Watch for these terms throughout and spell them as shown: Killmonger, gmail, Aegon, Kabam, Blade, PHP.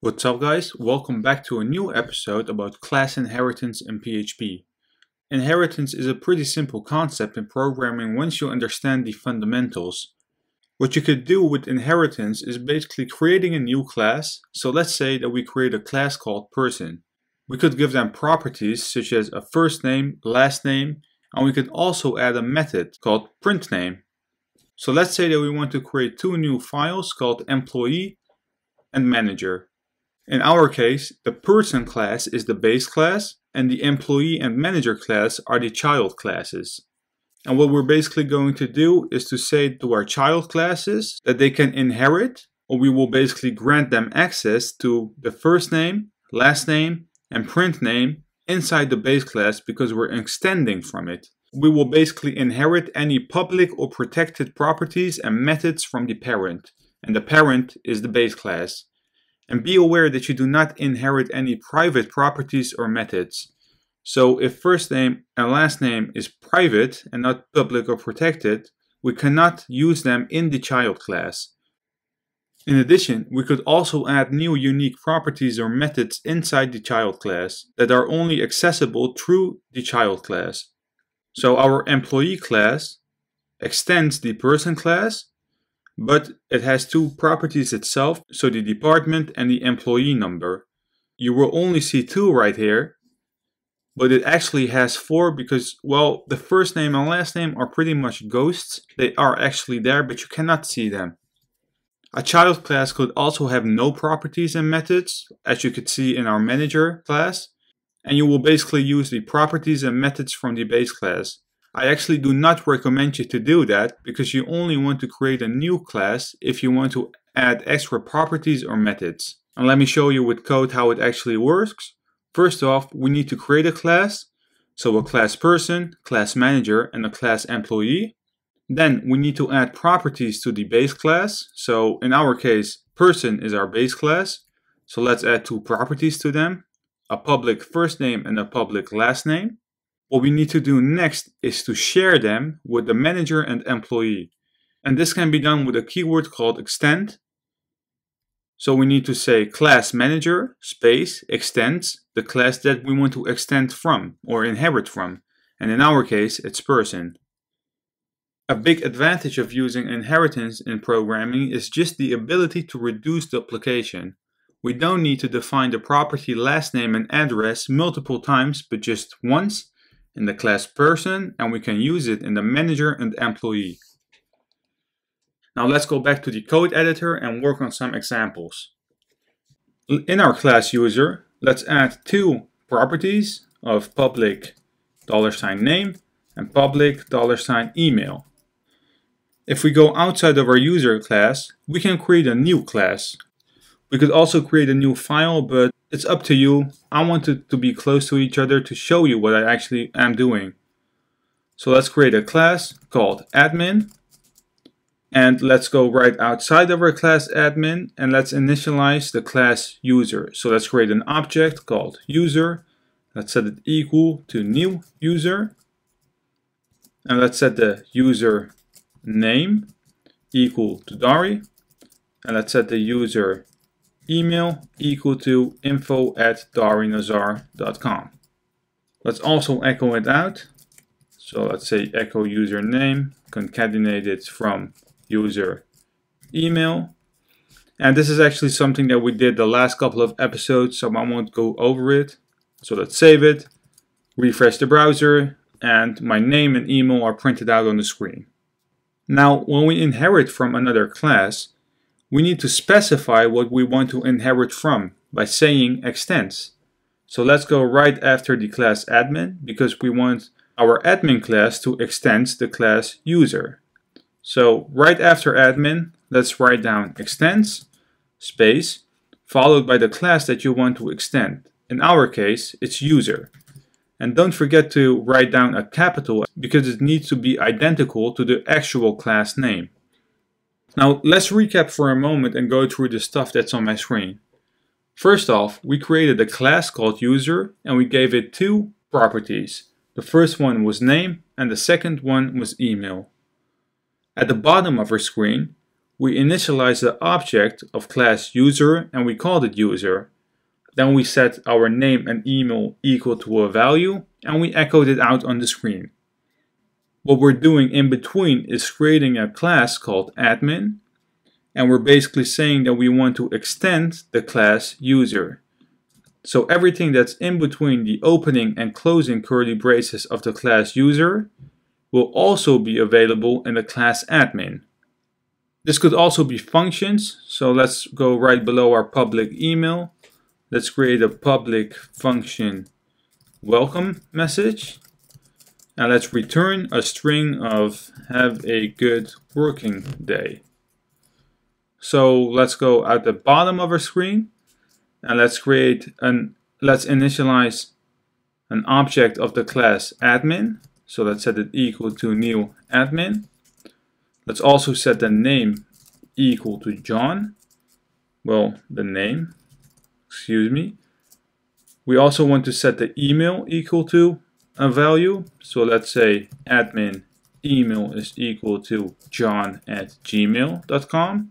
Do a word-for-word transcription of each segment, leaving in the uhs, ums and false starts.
What's up guys, welcome back to a new episode about class inheritance in P H P. Inheritance is a pretty simple concept in programming once you understand the fundamentals. What you could do with inheritance is basically creating a new class. So let's say that we create a class called person. We could give them properties such as a first name, last name, and we could also add a method called print name. So let's say that we want to create two new files called employee and manager. In our case, the person class is the base class and the employee and manager class are the child classes. And what we're basically going to do is to say to our child classes that they can inherit, or we will basically grant them access to the first name, last name, and print name inside the base class because we're extending from it. We will basically inherit any public or protected properties and methods from the parent, and the parent is the base class. And be aware that you do not inherit any private properties or methods. So if first name and last name is private and not public or protected, we cannot use them in the child class. In addition, we could also add new unique properties or methods inside the child class that are only accessible through the child class. So our employee class extends the person class, but it has two properties itself, so the department and the employee number. You will only see two right here, but it actually has four because, well, the first name and last name are pretty much ghosts. They are actually there, but you cannot see them. A child class could also have no properties and methods, as you could see in our manager class, and you will basically use the properties and methods from the base class. I actually do not recommend you to do that because you only want to create a new class if you want to add extra properties or methods. And let me show you with code how it actually works. First off, we need to create a class. So a class person, class manager, and a class employee. Then we need to add properties to the base class. So in our case, person is our base class. So let's add two properties to them, a public first name and a public last name. What we need to do next is to share them with the manager and employee. And this can be done with a keyword called extend. So we need to say class manager space extends the class that we want to extend from or inherit from. And in our case, it's person. A big advantage of using inheritance in programming is just the ability to reduce duplication. We don't need to define the property last name and address multiple times, but just once, in the class person, and we can use it in the manager and employee. Now let's go back to the code editor and work on some examples. In our class user, let's add two properties of public $name and public $email. If we go outside of our user class, we can create a new class. We could also create a new file, but it's up to you. I want it to be close to each other to show you what I actually am doing. So let's create a class called admin. And let's go right outside of our class admin and let's initialize the class user. So let's create an object called user. Let's set it equal to new user. And let's set the user name equal to Dari. And let's set the user email equal to info at darinazar.com. Let's also echo it out. So let's say echo username concatenated from user email. And this is actually something that we did the last couple of episodes, so I won't go over it. So let's save it, refresh the browser, and my name and email are printed out on the screen. Now, when we inherit from another class, we need to specify what we want to inherit from by saying extends. So let's go right after the class admin because we want our admin class to extend the class user. So right after admin, let's write down extends space followed by the class that you want to extend. In our case, it's user. And don't forget to write down a capital because it needs to be identical to the actual class name. Now let's recap for a moment and go through the stuff that's on my screen. First off, we created a class called user and we gave it two properties. The first one was name and the second one was email. At the bottom of our screen, we initialize the object of class user and we called it user. Then we set our name and email equal to a value and we echoed it out on the screen. What we're doing in between is creating a class called admin, and we're basically saying that we want to extend the class user. So everything that's in between the opening and closing curly braces of the class user will also be available in the class admin. This could also be functions, so let's go right below our public email. Let's create a public function welcome message, and let's return a string of have a good working day. So let's go at the bottom of our screen and let's create an let's initialize an object of the class admin. So let's set it equal to new admin. Let's also set the name equal to John. Well, the name. Excuse me. We also want to set the email equal to a value. So let's say admin email is equal to john at gmail dot com.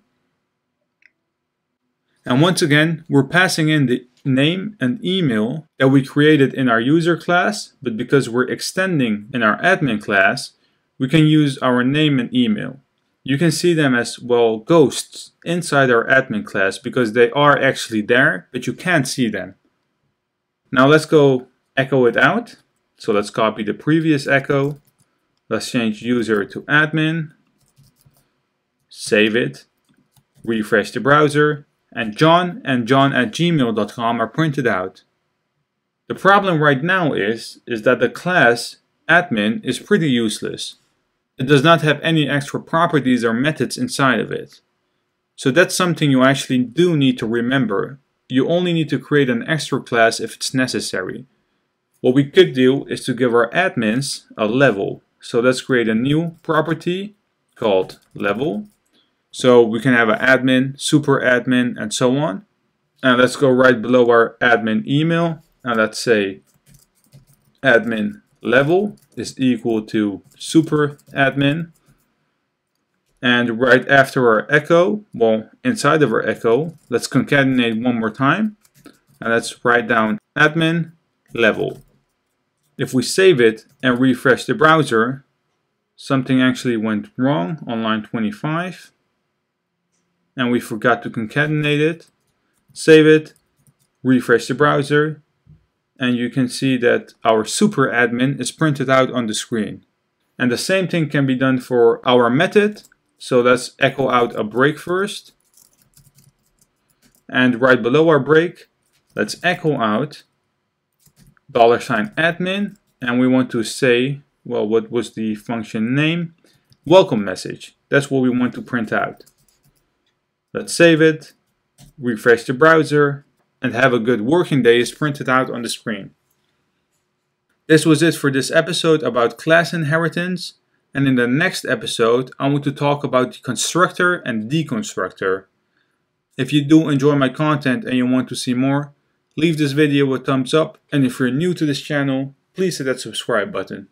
And once again, we're passing in the name and email that we created in our user class, but because we're extending in our admin class, we can use our name and email. You can see them as, well, ghosts inside our admin class because they are actually there, but you can't see them. Now let's go echo it out. So let's copy the previous echo. Let's change user to admin. Save it. Refresh the browser. And John and john at gmail dot com are printed out. The problem right now is, is that the class admin is pretty useless. It does not have any extra properties or methods inside of it. So that's something you actually do need to remember. You only need to create an extra class if it's necessary. What we could do is to give our admins a level. So let's create a new property called level. So we can have an admin, super admin, and so on. And let's go right below our admin email. And let's say admin level is equal to super admin, and right after our echo, well, inside of our echo, let's concatenate one more time and let's write down admin level. If we save it and refresh the browser, something actually went wrong on line twenty-five and we forgot to concatenate it. Save it, refresh the browser, and you can see that our super admin is printed out on the screen. And the same thing can be done for our method. So let's echo out a break first. And right below our break, let's echo out dollar sign admin. And we want to say, well, what was the function name? Welcome message. That's what we want to print out. Let's save it, refresh the browser, and have a good working day is printed out on the screen. This was it for this episode about class inheritance, and in the next episode I want to talk about the constructor and deconstructor. If you do enjoy my content and you want to see more, leave this video a thumbs up, and if you're new to this channel, please hit that subscribe button.